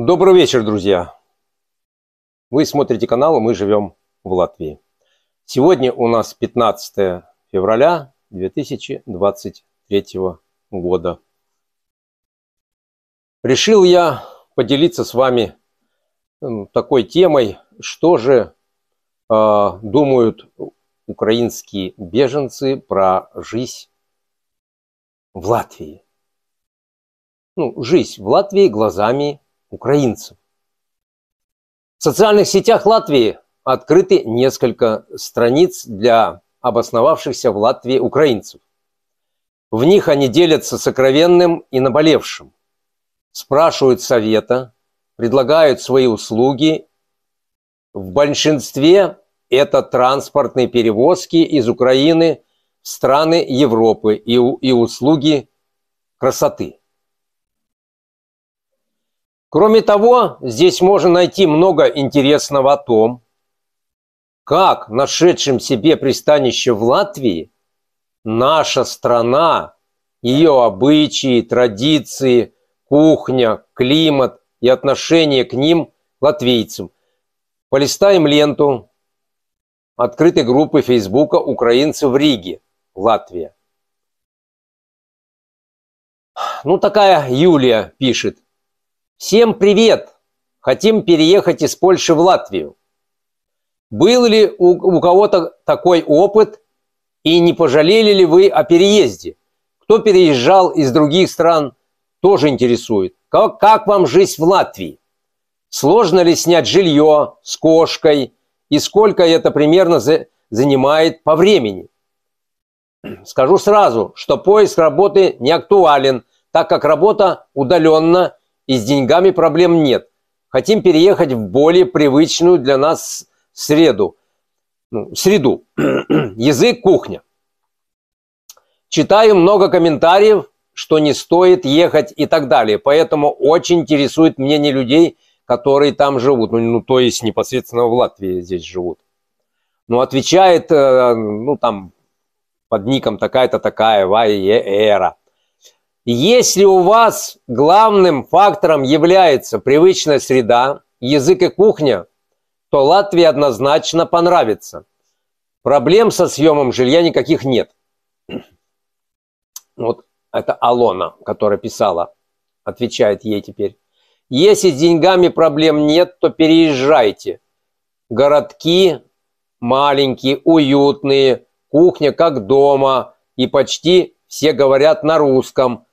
Добрый вечер, друзья! Вы смотрите канал «Мы живем в Латвии». Сегодня у нас 15 февраля 2023 года. Решил я поделиться с вами такой темой, что же думают украинские беженцы про жизнь в Латвии. Ну, жизнь в Латвии глазами украинцев. В социальных сетях Латвии открыты несколько страниц для обосновавшихся в Латвии украинцев. В них они делятся сокровенным и наболевшим, спрашивают совета, предлагают свои услуги. В большинстве это транспортные перевозки из Украины в страны Европы и услуги красоты. Кроме того, здесь можно найти много интересного о том, как нашедшим себе пристанище в Латвии наша страна, ее обычаи, традиции, кухня, климат и отношение к ним латвийцам. Полистаем ленту открытой группы Фейсбука «Украинцы в Риге», Латвия. Ну, такая Юлия пишет. Всем привет! Хотим переехать из Польши в Латвию. Был ли у кого-то такой опыт и не пожалели ли вы о переезде? Кто переезжал из других стран, тоже интересует. Как вам жизнь в Латвии? Сложно ли снять жилье с кошкой? И сколько это примерно занимает по времени? Скажу сразу, что поиск работы не актуален, так как работа удаленно и с деньгами проблем нет. Хотим переехать в более привычную для нас среду. Язык, кухня. Читаю много комментариев, что не стоит ехать и так далее. Поэтому очень интересует мнение людей, которые там живут. Ну то есть непосредственно в Латвии здесь живут. Ну, отвечает, ну, там, под ником такая-то такая, Вайера. Если у вас главным фактором является привычная среда, язык и кухня, то Латвии однозначно понравится. Проблем со съемом жилья никаких нет. Вот это Алона, которая писала, отвечает ей теперь. Если с деньгами проблем нет, то переезжайте. Городки маленькие, уютные, кухня как дома, и почти все говорят на русском.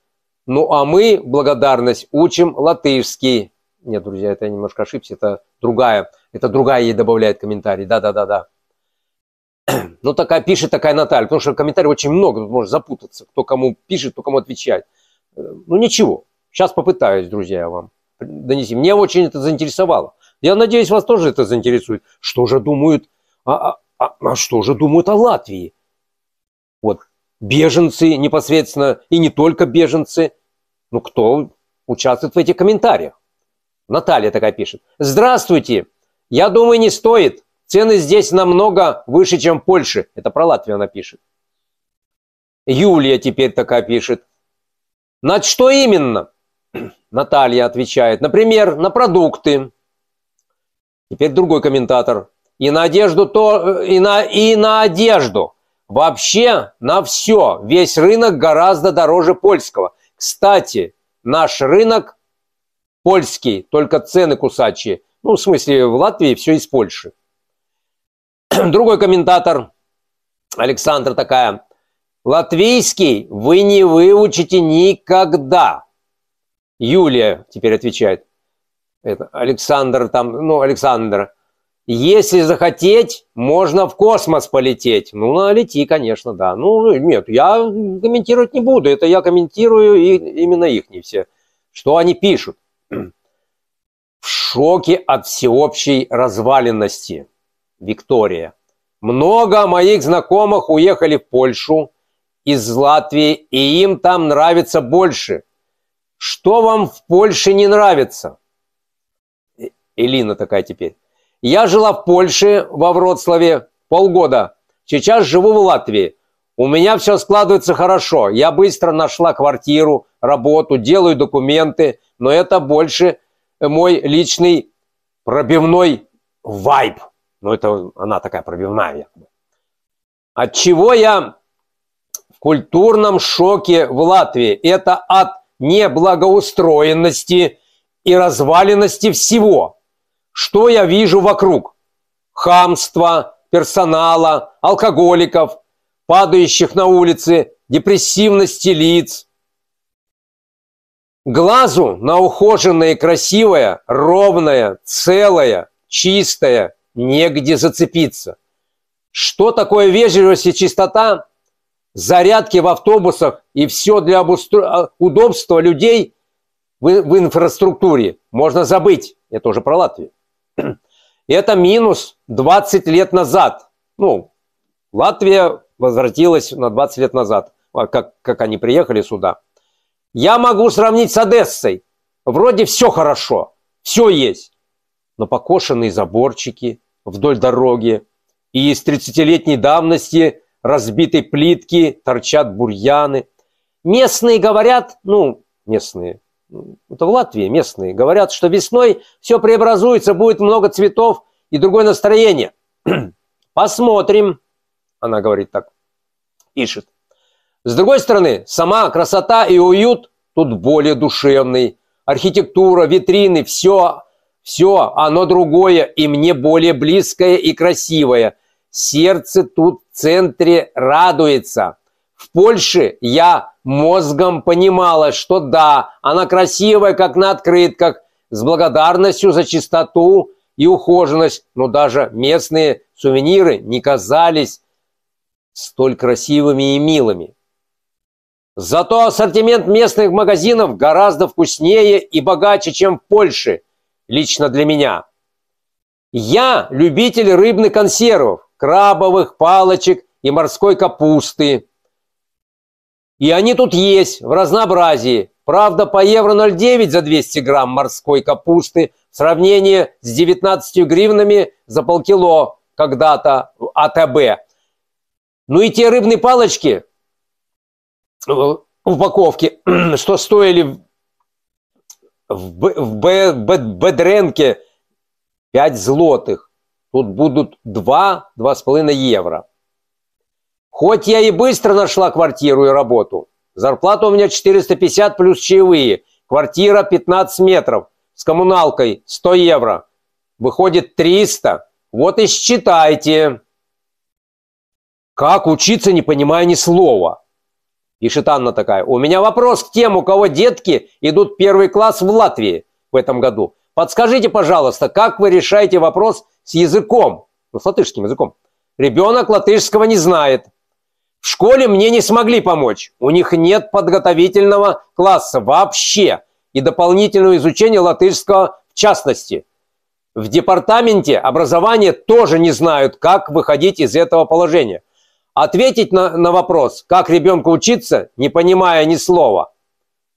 Ну, а мы, благодарность, учим латышский. Нет, друзья, это я немножко ошибся, это другая ей добавляет комментарий. Да. Ну, такая пишет такая Наталья, потому что комментариев очень много, тут можно запутаться, кто кому пишет, кто кому отвечает. Ну, ничего, сейчас попытаюсь, друзья, я вам донести. Мне очень это заинтересовало. Я надеюсь, вас тоже это заинтересует. Что же думают, что же думают о Латвии? Вот. Беженцы непосредственно, и не только беженцы, ну кто участвует в этих комментариях. Наталья такая пишет. Здравствуйте, я думаю, не стоит. Цены здесь намного выше, чем в Польше. Это про Латвию она пишет. Юлия теперь такая пишет. На что именно? Наталья отвечает. Например, на продукты. Теперь другой комментатор. И на одежду и на одежду. Вообще на все, весь рынок гораздо дороже польского. Кстати, наш рынок польский, только цены кусачие. Ну, в смысле, в Латвии все из Польши. Другой комментатор, Александра такая. Латвийский вы не выучите никогда. Юлия теперь отвечает. Это Александр там, ну, Александр. Если захотеть, можно в космос полететь. Ну, лети, конечно, да. Ну, нет, я комментировать не буду. Это я комментирую и именно их не все. Что они пишут? В шоке от всеобщей разваленности. Виктория. Много моих знакомых уехали в Польшу из Латвии, и им там нравится больше. Что вам в Польше не нравится? Элина такая теперь. Я жила в Польше, во Вроцлаве, полгода. Сейчас живу в Латвии. У меня все складывается хорошо. Я быстро нашла квартиру, работу, делаю документы, но это больше мой личный пробивной вайб. Ну, это она такая пробивная, якобы. От чего я в культурном шоке в Латвии? Это от неблагоустроенности и разваленности всего, что я вижу вокруг. Хамство, персонала, алкоголиков, падающих на улице, депрессивности лиц. Глазу на ухоженное и красивое, ровное, целое, чистое негде зацепиться. Что такое вежливость и чистота? Зарядки в автобусах и все для удобства людей в инфраструктуре можно забыть. Это уже про Латвию. Это минус 20 лет назад. Ну, Латвия возвратилась на 20 лет назад, как они приехали сюда. Я могу сравнить с Одессой. Вроде все хорошо, все есть. Но покошенные заборчики вдоль дороги и из 30-летней давности разбитой плитки торчат бурьяны. Местные говорят, ну, местные, это в Латвии местные, говорят, что весной все преобразуется, будет много цветов и другое настроение. Посмотрим, она говорит так, пишет. С другой стороны, сама красота и уют тут более душевный. Архитектура, витрины, все оно другое и мне более близкое и красивое. Сердце тут в центре радуется. В Польше я мозгом понимала, что да, она красивая, как на открытках, с благодарностью за чистоту и ухоженность, но даже местные сувениры не казались столь красивыми и милыми. Зато ассортимент местных магазинов гораздо вкуснее и богаче, чем в Польше, лично для меня. Я любитель рыбных консервов, крабовых палочек и морской капусты. И они тут есть в разнообразии. Правда, по евро 0,9 за 200 грамм морской капусты в сравнении с 19 гривнами за полкило когда-то в АТБ. Ну и те рыбные палочки в упаковке, что стоили в Бедронке 5 злотых. Тут будут 2-2,5 евро. Хоть я и быстро нашла квартиру и работу. Зарплата у меня 450 плюс чаевые. Квартира 15 метров. С коммуналкой 100 евро. Выходит 300. Вот и считайте. Как учиться, не понимая ни слова? Пишет Анна такая. У меня вопрос к тем, у кого детки идут в первый класс в Латвии в этом году. Подскажите, пожалуйста, как вы решаете вопрос с языком? Ну, с латышским языком. Ребенок латышского не знает. В школе мне не смогли помочь. У них нет подготовительного класса вообще. И дополнительного изучения латышского в частности. В департаменте образования тоже не знают, как выходить из этого положения. Ответить на вопрос, как ребенку учиться, не понимая ни слова,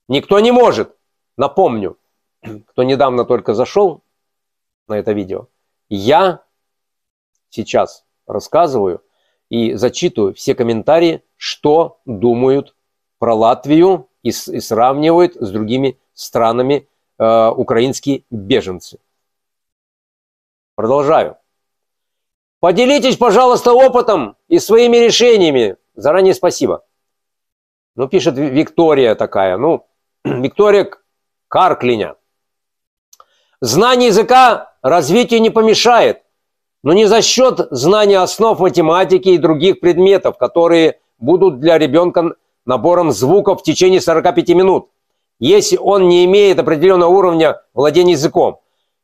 никто не может. Напомню, кто недавно только зашел на это видео, я сейчас рассказываю и зачитываю все комментарии, что думают про Латвию и сравнивают с другими странами украинские беженцы. Продолжаю. Поделитесь, пожалуйста, опытом и своими решениями. Заранее спасибо. Ну, пишет Виктория такая. Ну, Виктория Карклиня. Знание языка развитию не помешает, но не за счет знания основ математики и других предметов, которые будут для ребенка набором звуков в течение 45 минут, если он не имеет определенного уровня владения языком.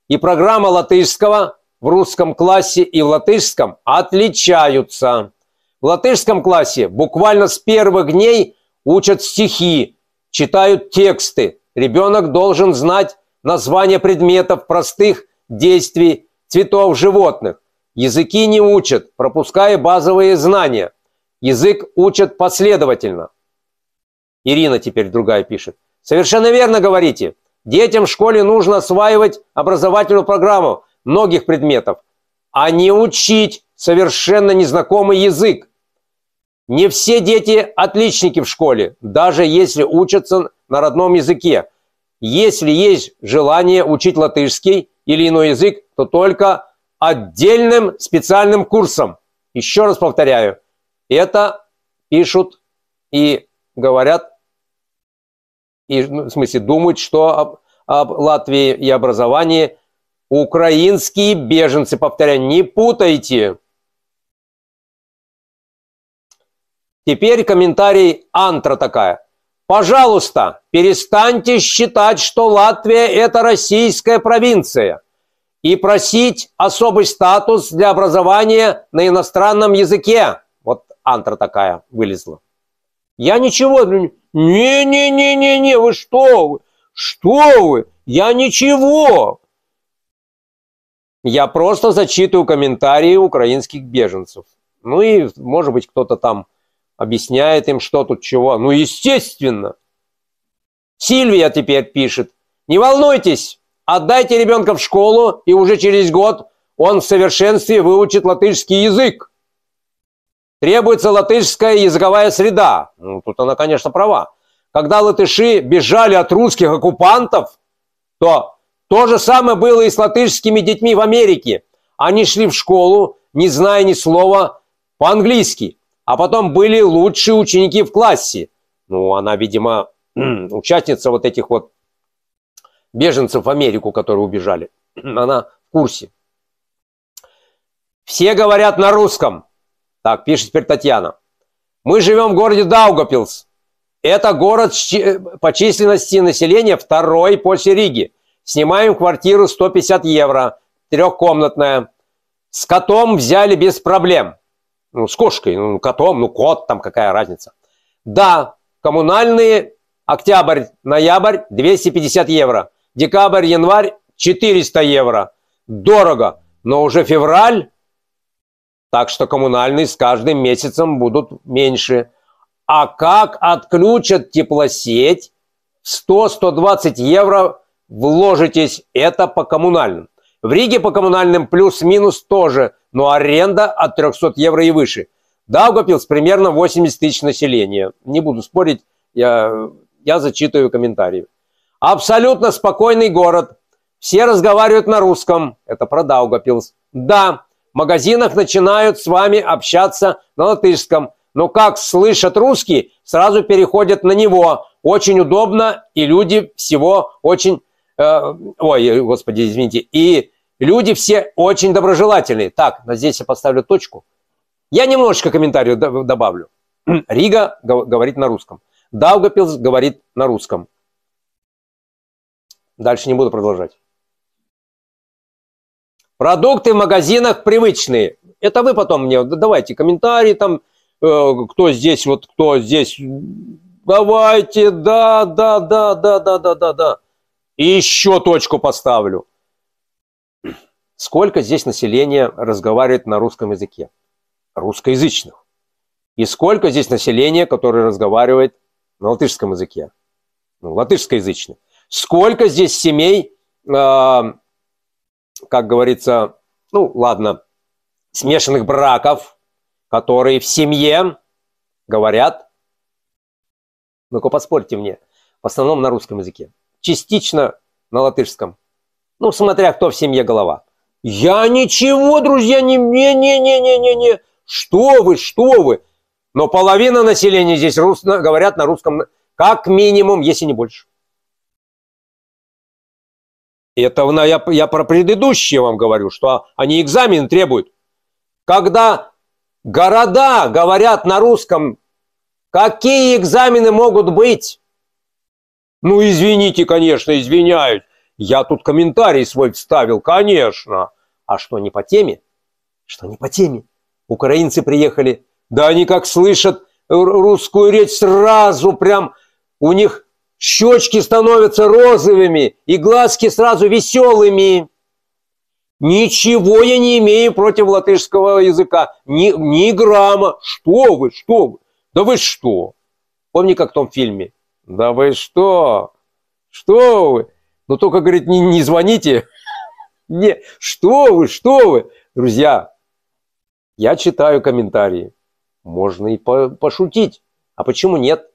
И программа латышского в русском классе и в латышском отличаются. В латышском классе буквально с первых дней учат стихи, читают тексты. Ребенок должен знать названия предметов, простых действий, цветов, животных. Языки не учат, пропуская базовые знания. Язык учат последовательно. Ирина теперь другая пишет. Совершенно верно говорите. Детям в школе нужно осваивать образовательную программу многих предметов, а не учить совершенно незнакомый язык. Не все дети отличники в школе, даже если учатся на родном языке. если есть желание учить латышский или иной язык, то только отдельным специальным курсом. Еще раз повторяю, это пишут и говорят, и, в смысле, думают, что об Латвии и образовании украинские беженцы. Повторяю, не путайте. Теперь комментарий Антра такая. Пожалуйста, перестаньте считать, что Латвия – это российская провинция, и просить особый статус для образования на иностранном языке. Вот Антра такая вылезла. Я ничего... Не-не-не-не-не, вы что? Что вы? Я ничего. Я просто зачитываю комментарии украинских беженцев. Ну и, может быть, кто-то там объясняет им, что тут чего. Ну, естественно. Сильвия теперь пишет. Не волнуйтесь, отдайте ребенка в школу, и уже через год он в совершенстве выучит латышский язык. Требуется латышская языковая среда. Ну, тут она, конечно, права. Когда латыши бежали от русских оккупантов, то же самое было и с латышскими детьми в Америке. Они шли в школу, не зная ни слова по-английски. А потом были лучшие ученики в классе. Ну, она, видимо, участница вот этих вот беженцев в Америку, которые убежали. Она в курсе. Все говорят на русском. Так, пишет теперь Татьяна. Мы живем в городе Даугавпилс. Это город по численности населения второй после Риги. Снимаем квартиру 150 евро, трехкомнатная. С котом взяли без проблем. Ну, с кошкой, ну, котом, ну, кот, там какая разница. Да, коммунальные октябрь-ноябрь 250 евро, декабрь-январь 400 евро. Дорого, но уже февраль, так что коммунальные с каждым месяцем будут меньше. А как отключат теплосеть, 100-120 евро вложитесь, это по коммунальным. В Риге по коммунальным плюс-минус тоже, но аренда от 300 евро и выше. Даугавпилс примерно 80 тысяч населения. Не буду спорить, я зачитываю комментарии. Абсолютно спокойный город. Все разговаривают на русском. Это про Даугавпилс. Да, в магазинах начинают с вами общаться на латышском, но как слышат русский, сразу переходят на него. Очень удобно, и люди всего очень... Ой, господи, извините. И люди все очень доброжелательные. Так, здесь я поставлю точку. Я немножечко комментарий добавлю. Рига говорит на русском. Даугавпилс говорит на русском. Дальше не буду продолжать. Продукты в магазинах привычные. Это вы потом мне давайте комментарии там, кто здесь, вот кто здесь. Давайте, да. И еще точку поставлю. Сколько здесь населения разговаривает на русском языке? Русскоязычных. И сколько здесь населения, которое разговаривает на латышском языке? Ну, латышскоязычных. Сколько здесь семей, как говорится, ну ладно, смешанных браков, которые в семье говорят, ну-ка поспорьте мне, в основном на русском языке. Частично на латышском. Ну, смотря кто в семье голова. Я ничего, друзья, не. Что вы. Но половина населения здесь говорят на русском, как минимум, если не больше. Это я про предыдущие вам говорю, что они экзамен требуют. Когда города говорят на русском, какие экзамены могут быть? Ну, извините, конечно, извиняюсь. Я тут комментарий свой вставил, конечно. А что, не по теме? Что не по теме? Украинцы приехали. Да они как слышат русскую речь сразу прям. У них щечки становятся розовыми и глазки сразу веселыми. Ничего я не имею против латышского языка. Ни грамма. Что вы? Да вы что? Помни, как в том фильме. Да вы что? Что вы? Ну, только, говорит, не звоните. Нет, что вы? Друзья, я читаю комментарии. Можно и пошутить. А почему нет?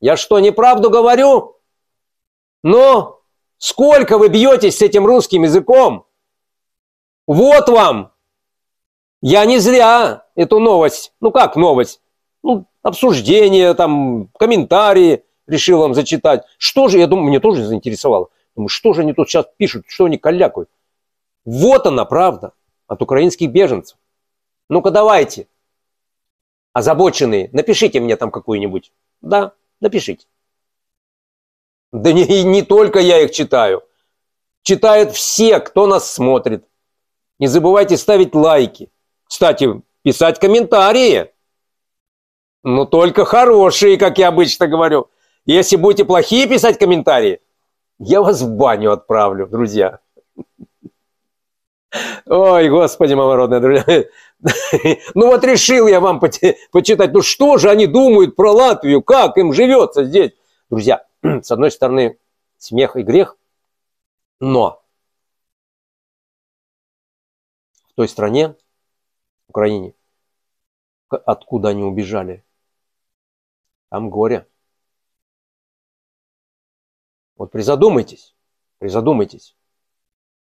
Я что, неправду говорю? Но Сколько вы бьетесь с этим русским языком? Вот вам. Я не зря эту новость, ну как новость, ну обсуждение, там, комментарии решил вам зачитать. Что же, я думаю, мне тоже заинтересовало. Думаю, что же они тут сейчас пишут, что они калякают? Вот она правда от украинских беженцев. Ну-ка давайте, озабоченные, напишите мне там какую-нибудь. Да, напишите. Да не только я их читаю. Читают все, кто нас смотрит. Не забывайте ставить лайки. Кстати, писать комментарии. Но только хорошие, как я обычно говорю. Если будете плохие писать комментарии, я вас в баню отправлю, друзья. Ой, господи, мама родная, друзья. Ну вот решил я вам почитать. Ну что же они думают про Латвию? Как им живется здесь? Друзья, с одной стороны, смех и грех, но в той стране, в Украине, откуда они убежали, там горе. Вот призадумайтесь, призадумайтесь.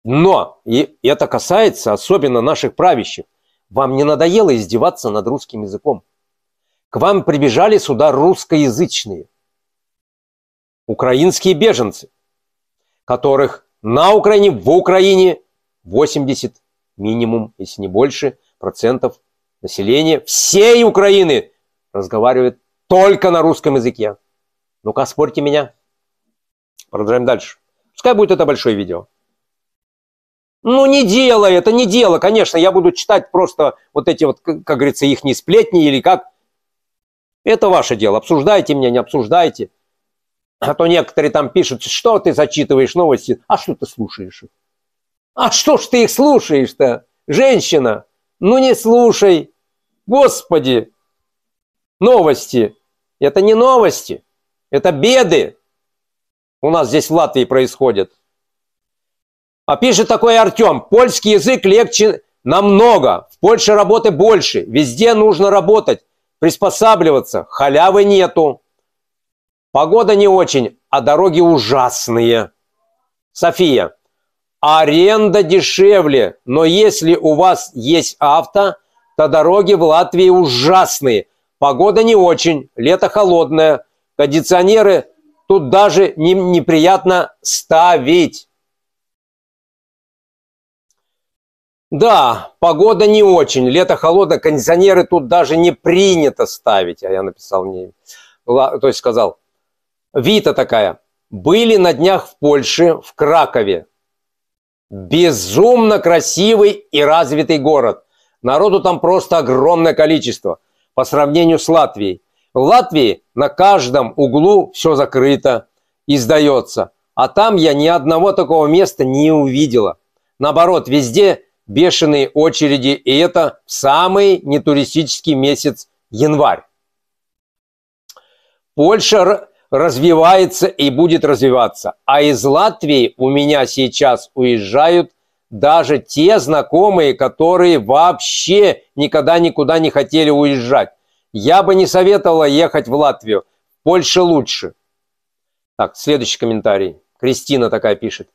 Но, и это касается особенно наших правящих, вам не надоело издеваться над русским языком? К вам прибежали сюда русскоязычные, украинские беженцы, которых на Украине, в Украине 80 минимум, если не больше, процентов населения всей Украины разговаривает только на русском языке. Ну-ка, спорьте меня. Продолжаем дальше. Пускай будет это большое видео. Ну, не дело это, не дело. Конечно, я буду читать просто вот эти вот, как говорится, их не сплетни или как. Это ваше дело. Обсуждайте меня, не обсуждайте. А то некоторые там пишут, что ты зачитываешь новости, а что ты слушаешь их? А что ж ты их слушаешь-то, женщина? Ну не слушай, господи, новости. Это не новости, это беды у нас здесь в Латвии происходят. А пишет такой Артем, польский язык легче намного, в Польше работы больше, везде нужно работать, приспосабливаться, халявы нету. Погода не очень, а дороги ужасные. София. Аренда дешевле, но если у вас есть авто, то дороги в Латвии ужасные. Погода не очень, лето холодное, кондиционеры тут даже неприятно ставить. Да, погода не очень, лето холодное, кондиционеры тут даже не принято ставить. А я написал мне, то есть сказал. Вита такая. Были на днях в Польше, в Кракове. Безумно красивый и развитый город. Народу там просто огромное количество по сравнению с Латвией. В Латвии на каждом углу все закрыто и сдается. А там я ни одного такого места не увидела. Наоборот, везде бешеные очереди. И это самый нетуристический месяц январь. Польша развивается и будет развиваться. А из Латвии у меня сейчас уезжают даже те знакомые, которые вообще никогда никуда не хотели уезжать. Я бы не советовала ехать в Латвию. В Польше лучше. Так, следующий комментарий. Кристина такая пишет.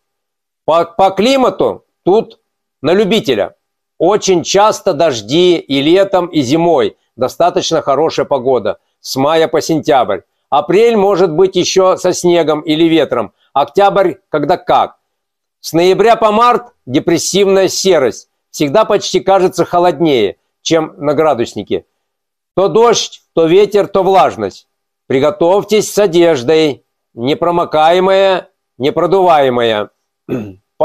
По климату тут на любителя. Очень часто дожди и летом, и зимой. Достаточно хорошая погода. С мая по сентябрь. Апрель может быть еще со снегом или ветром. Октябрь, когда как. С ноября по март депрессивная серость. Всегда почти кажется холоднее, чем на градуснике. То дождь, то ветер, то влажность. Приготовьтесь с одеждой. Непромокаемая, непродуваемая. По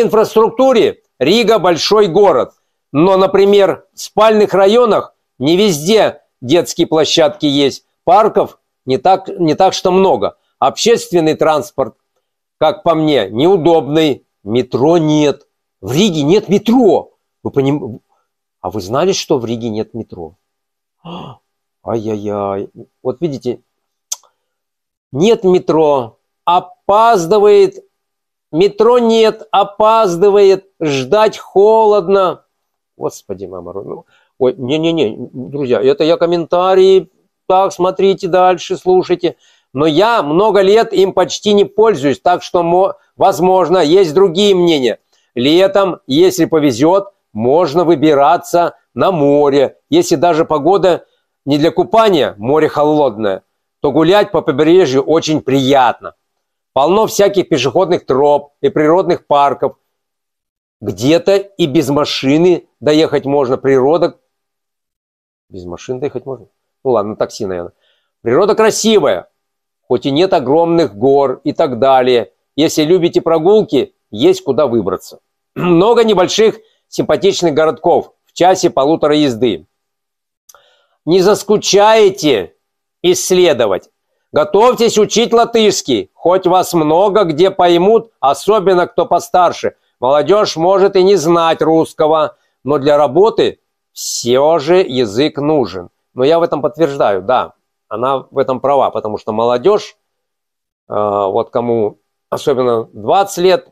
инфраструктуре Рига большой город. Но, например, в спальных районах не везде детские площадки есть. Парков не так что много. Общественный транспорт, как по мне, неудобный. Метро нет. В Риге нет метро. Вы поним... А вы знали, что в Риге нет метро? Ай-яй-яй. Вот видите, нет метро. Опаздывает. Метро нет, опаздывает. Ждать холодно. Господи, мама. Ой, не-не-не, друзья, это я комментарии... Так, смотрите дальше, слушайте. но я много лет им почти не пользуюсь, так что, возможно, есть другие мнения. Летом, если повезет, можно выбираться на море. Если даже погода не для купания, море холодное, то гулять по побережью очень приятно. Полно всяких пешеходных троп и природных парков. Где-то и без машины доехать можно. Природа... Без машины доехать можно? Ну ладно, такси, наверное. Природа красивая, хоть и нет огромных гор и так далее. Если любите прогулки, есть куда выбраться. Много небольших симпатичных городков в часе-полутора езды. Не заскучаете исследовать. Готовьтесь учить латышский, хоть вас много где поймут, особенно кто постарше. Молодежь может и не знать русского, но для работы все же язык нужен. Но я в этом подтверждаю, да, она в этом права, потому что молодежь, вот кому особенно 20 лет,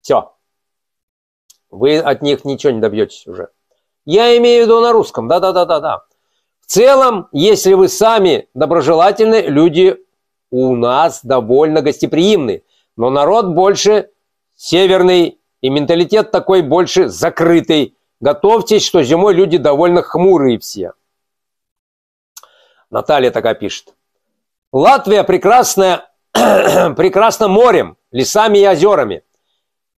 все, вы от них ничего не добьетесь уже. Я имею в виду на русском, да-да-да-да-да. В целом, если вы сами доброжелательны, люди у нас довольно гостеприимны, но народ больше северный и менталитет такой больше закрытый. Готовьтесь, что зимой люди довольно хмурые все. Наталья такая пишет. Латвия прекрасная, прекрасна морем, лесами и озерами.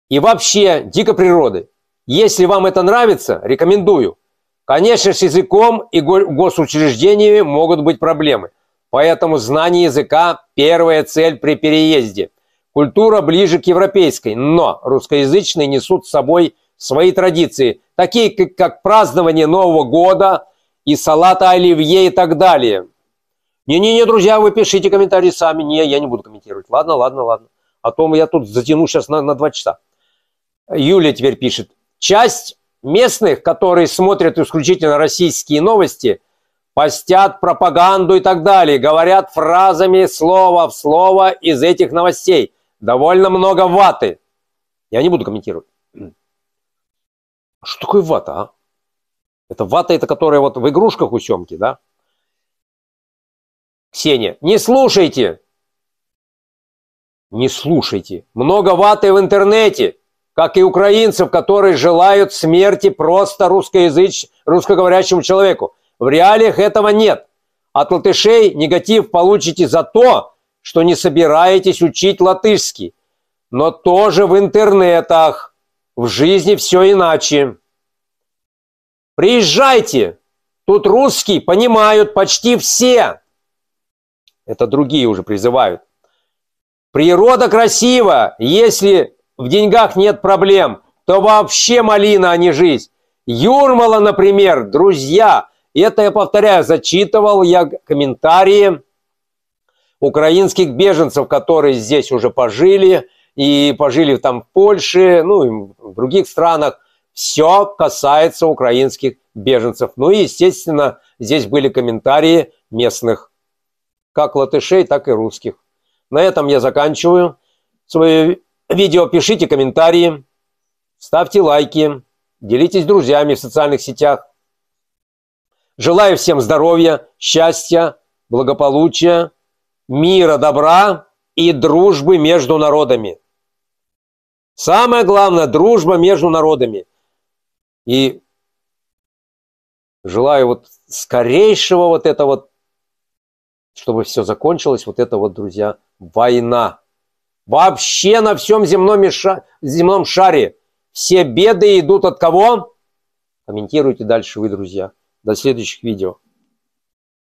И вообще дикой природы. Если вам это нравится, рекомендую. Конечно, с языком и госучреждениями могут быть проблемы. Поэтому знание языка – первая цель при переезде. Культура ближе к европейской, но русскоязычные несут с собой свои традиции, такие как празднование Нового года и салата оливье и так далее. Не-не-не, друзья, вы пишите комментарии сами. Не, я не буду комментировать. Ладно, ладно, ладно. А то я тут затяну сейчас на 2 часа. Юлия теперь пишет. Часть местных, которые смотрят исключительно российские новости, постят пропаганду и так далее, говорят фразами слово в слово из этих новостей. Довольно много ваты. Я не буду комментировать. Что такое вата, а? Это вата, это которая вот в игрушках у Семки, да? Ксения, не слушайте. Не слушайте. Много ваты в интернете. Как и украинцев, которые желают смерти просто русскоговорящему человеку. В реалиях этого нет. От латышей негатив получите за то, что не собираетесь учить латышский. Но тоже в интернетах. В жизни все иначе. Приезжайте. Тут русский понимают почти все. Это другие уже призывают. Природа красива, если... В деньгах нет проблем, то вообще малина, а не жизнь. Юрмала, например, друзья, это я повторяю, зачитывал я комментарии украинских беженцев, которые здесь уже пожили, и пожили там в Польше, ну и в других странах. Все касается украинских беженцев. Ну и, естественно, здесь были комментарии местных, как латышей, так и русских. На этом я заканчиваю свою видео, пишите комментарии, ставьте лайки, делитесь с друзьями в социальных сетях. Желаю всем здоровья, счастья, благополучия, мира, добра и дружбы между народами. Самое главное – дружба между народами. И желаю вот скорейшего вот это вот, чтобы все закончилось, вот это вот, друзья, война. Вообще на всем земном шаре все беды идут от кого? Комментируйте дальше вы, друзья. До следующих видео.